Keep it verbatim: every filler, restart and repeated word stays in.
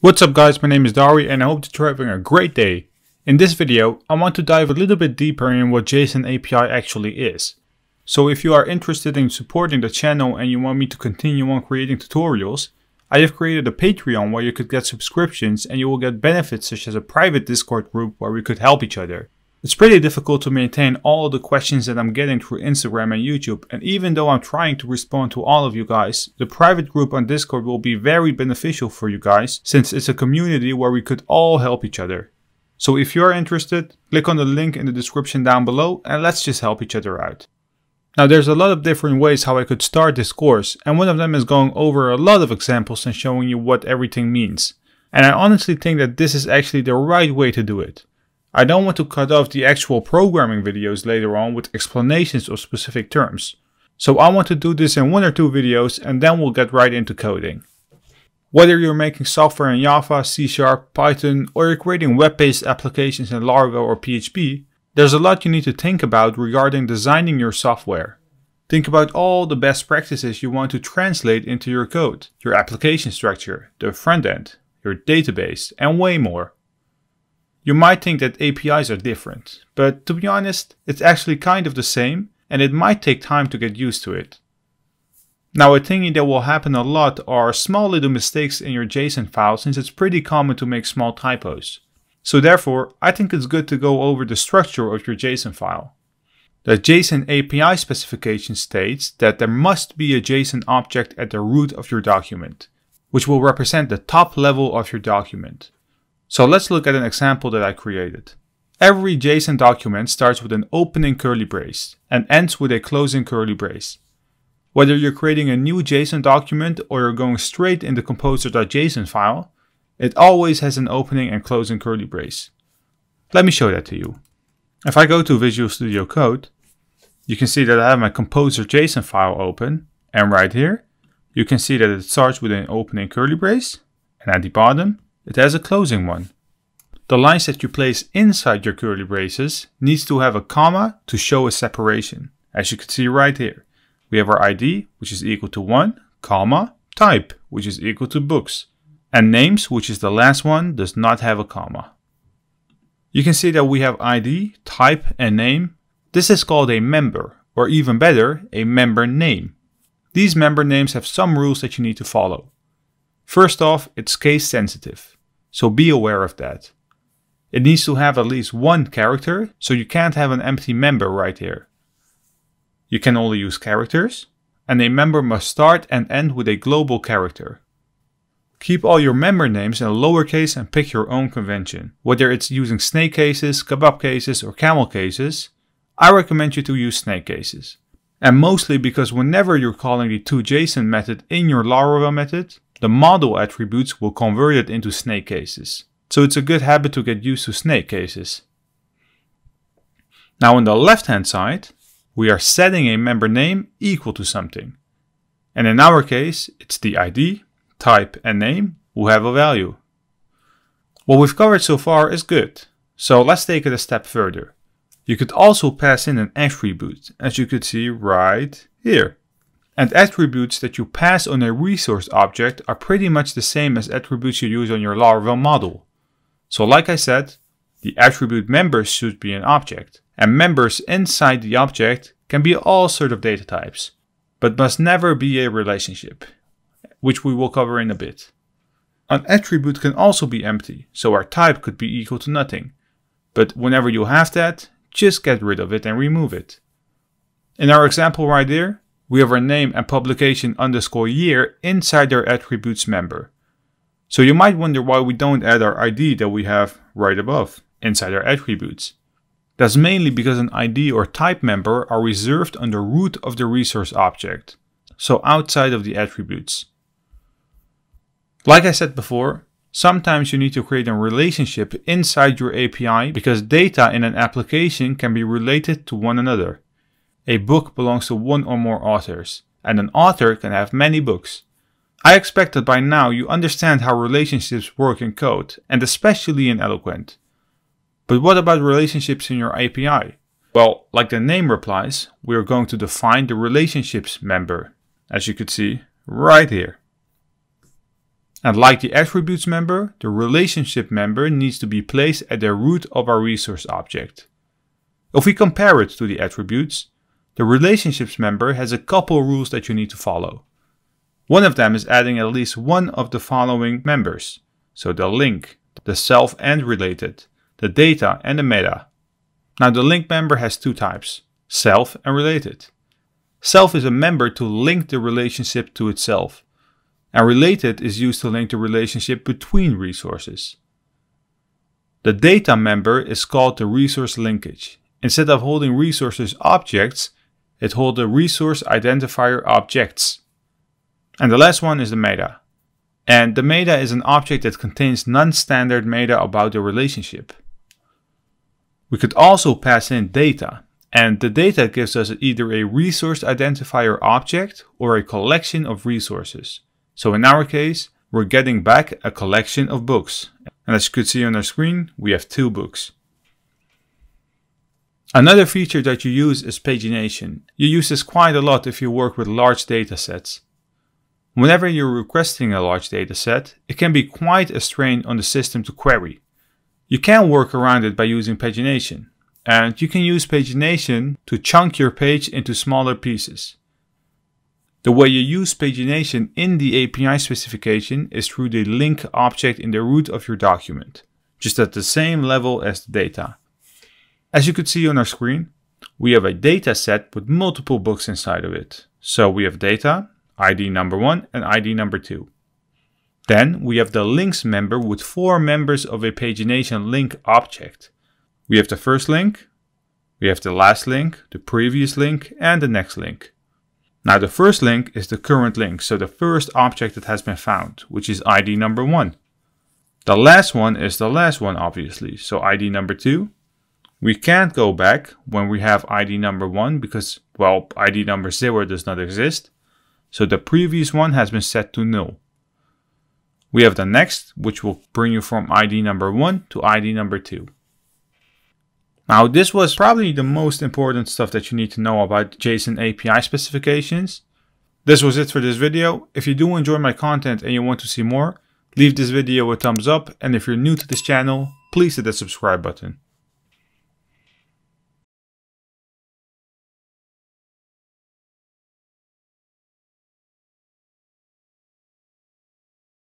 What's up guys, my name is Dari and I hope that you're having a great day. In this video, I want to dive a little bit deeper in what JSON A P I actually is. So if you are interested in supporting the channel and you want me to continue on creating tutorials, I have created a Patreon where you could get subscriptions and you will get benefits such as a private Discord group where we could help each other. It's pretty difficult to maintain all of the questions that I'm getting through Instagram and YouTube, and even though I'm trying to respond to all of you guys, the private group on Discord will be very beneficial for you guys since it's a community where we could all help each other. So if you're interested, click on the link in the description down below and let's just help each other out. Now there's a lot of different ways how I could start this course, and one of them is going over a lot of examples and showing you what everything means. And I honestly think that this is actually the right way to do it. I don't want to cut off the actual programming videos later on with explanations of specific terms. So I want to do this in one or two videos and then we'll get right into coding. Whether you're making software in Java, C sharp, Python, or you're creating web-based applications in Laravel or P H P, there's a lot you need to think about regarding designing your software. Think about all the best practices you want to translate into your code, your application structure, the front end, your database, and way more. You might think that A P Is are different, but to be honest, it's actually kind of the same and it might take time to get used to it. Now a thing that will happen a lot are small little mistakes in your JSON file since it's pretty common to make small typos. So therefore, I think it's good to go over the structure of your JSON file. The JSON A P I specification states that there must be a JSON object at the root of your document, which will represent the top level of your document. So let's look at an example that I created. Every JSON document starts with an opening curly brace and ends with a closing curly brace. Whether you're creating a new JSON document or you're going straight in the composer.json file, it always has an opening and closing curly brace. Let me show that to you. If I go to Visual Studio Code, you can see that I have my composer.json file open, and right here, you can see that it starts with an opening curly brace, and at the bottom, it has a closing one. The lines that you place inside your curly braces needs to have a comma to show a separation. As you can see right here, we have our I D, which is equal to one, comma, type, which is equal to books, and names, which is the last one, does not have a comma. You can see that we have I D, type, and name. This is called a member, or even better, a member name. These member names have some rules that you need to follow. First off, it's case sensitive. So be aware of that. It needs to have at least one character, so you can't have an empty member right here. You can only use characters, and a member must start and end with a global character. Keep all your member names in lowercase and pick your own convention. Whether it's using snake cases, kebab cases, or camel cases, I recommend you to use snake cases. And mostly because whenever you're calling the toJSON method in your Laravel method, the model attributes will convert it into snake cases. So it's a good habit to get used to snake cases. Now on the left hand side, we are setting a member name equal to something. And in our case, it's the I D, type and name who have a value. What we've covered so far is good. So let's take it a step further. You could also pass in an attribute, as you could see right here. And attributes that you pass on a resource object are pretty much the same as attributes you use on your Laravel model. So like I said, the attribute members should be an object, and members inside the object can be all sort of data types, but must never be a relationship, which we will cover in a bit. An attribute can also be empty, so our type could be equal to nothing. But whenever you have that, just get rid of it and remove it. In our example right there, we have our name and publication underscore year inside our attributes member. So you might wonder why we don't add our I D that we have right above inside our attributes. That's mainly because an I D or type member are reserved on the root of the resource object, so outside of the attributes. Like I said before, sometimes you need to create a relationship inside your A P I because data in an application can be related to one another. A book belongs to one or more authors, and an author can have many books. I expect that by now you understand how relationships work in code, and especially in Eloquent. But what about relationships in your A P I? Well, like the name implies, we are going to define the relationships member, as you could see right here. And like the attributes member, the relationship member needs to be placed at the root of our resource object. If we compare it to the attributes, the relationships member has a couple rules that you need to follow. One of them is adding at least one of the following members. So the link, the self and related, the data and the meta. Now the link member has two types, self and related. Self is a member to link the relationship to itself. And related is used to link the relationship between resources. The data member is called the resource linkage. Instead of holding resources objects, it holds the resource identifier objects. And the last one is the meta. And the meta is an object that contains non-standard meta about the relationship. We could also pass in data. And the data gives us either a resource identifier object or a collection of resources. So in our case, we're getting back a collection of books. And as you could see on our screen, we have two books. Another feature that you use is pagination. You use this quite a lot if you work with large data sets. Whenever you're requesting a large data set, it can be quite a strain on the system to query. You can work around it by using pagination. And you can use pagination to chunk your page into smaller pieces. The way you use pagination in the A P I specification is through the link object in the root of your document, just at the same level as the data. As you could see on our screen, we have a data set with multiple books inside of it. So we have data, I D number one and I D number two. Then we have the links member with four members of a pagination link object. We have the first link, we have the last link, the previous link, and the next link. Now the first link is the current link, so the first object that has been found, which is I D number one. The last one is the last one, obviously, so I D number two. We can't go back when we have I D number one because, well, I D number zero does not exist. So the previous one has been set to null. We have the next, which will bring you from I D number one to I D number two. Now this was probably the most important stuff that you need to know about JSON A P I specifications. This was it for this video. If you do enjoy my content and you want to see more, leave this video a thumbs up, and if you're new to this channel, please hit that subscribe button.